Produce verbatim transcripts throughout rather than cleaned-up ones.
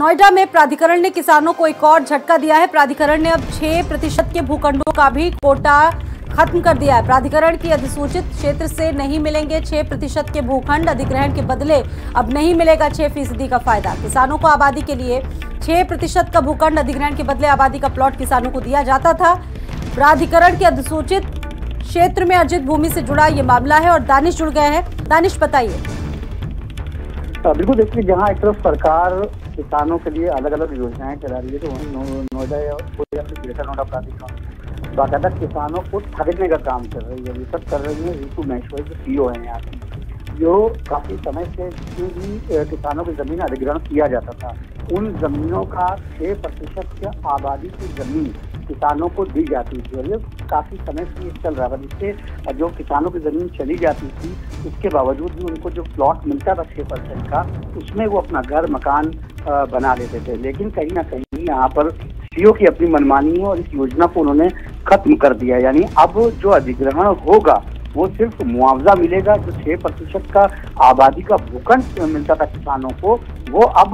नोएडा में प्राधिकरण ने किसानों को एक और झटका दिया है। प्राधिकरण ने अब छह प्रतिशत के भूखंडों का भी कोटा खत्म कर दिया है। प्राधिकरण की अधिसूचित क्षेत्र से नहीं मिलेंगे छह प्रतिशत के भूखंड। अधिग्रहण के बदले अब नहीं मिलेगा छह फीसदी का फायदा। किसानों को आबादी के लिए छह प्रतिशत का भूखंड अधिग्रहण के बदले आबादी का प्लॉट किसानों को दिया जाता था। प्राधिकरण के अधिसूचित क्षेत्र में अर्जित भूमि से जुड़ा ये मामला है और दानिश जुड़ गए हैं। दानिश बताइए। बिल्कुल देखिए, जहाँ एक तरफ सरकार किसानों के लिए अलग अलग योजनाएं चला रही है, तो वहीं नोएडा या ग्रेटर नोएडा प्राधिकरण बाकायदा किसानों को ठगने का काम कर रही है। रिसर्च कर रही है रितु मेश्वर जो सीईओ है यहाँ की, जो काफ़ी समय से भी किसानों की ज़मीन अधिग्रहण किया जाता था, उन ज़मीनों का छः प्रतिशत की आबादी की ज़मीन किसानों को दी जाती थी। और ये काफ़ी समय से चल रहा था, जिससे जो किसानों की ज़मीन चली जाती थी उसके बावजूद भी उनको जो प्लॉट मिलता था छः परसेंट का, उसमें वो अपना घर मकान बना लेते थे। लेकिन कहीं ना कहीं यहाँ पर सीईओ की अपनी मनमानी है और इस योजना को उन्होंने खत्म कर दिया। यानी अब जो अधिग्रहण होगा वो सिर्फ मुआवजा मिलेगा, जो छः प्रतिशत का आबादी का भूखंड मिलता था किसानों को, वो अब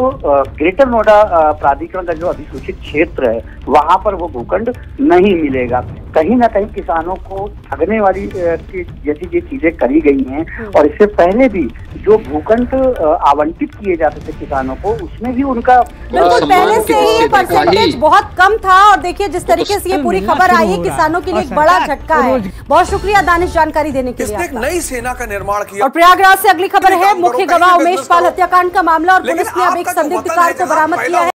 ग्रेटर नोएडा प्राधिकरण का जो अधिसूचित क्षेत्र है वहाँ पर वो भूखंड नहीं मिलेगा। कहीं ना कहीं किसानों को ठगने वाली जैसी ये चीजें करी गई हैं, और इससे पहले भी जो भूखंड आवंटित किए जाते थे किसानों को, उसमें भी उनका बिल्कुल पहले से ही परसेंटेज बहुत कम था। और देखिए जिस तरीके से ये पूरी खबर आई है, किसानों के लिए एक बड़ा झटका है। बहुत शुक्रिया दानिश जानकारी देने के लिए। नई सेना का निर्माण किया। और प्रयागराज से अगली खबर है, मुख्य गवाह उमेश पाल हत्याकांड का मामला और पुलिस ने अब एक संदिग्ध कार को बरामद किया है।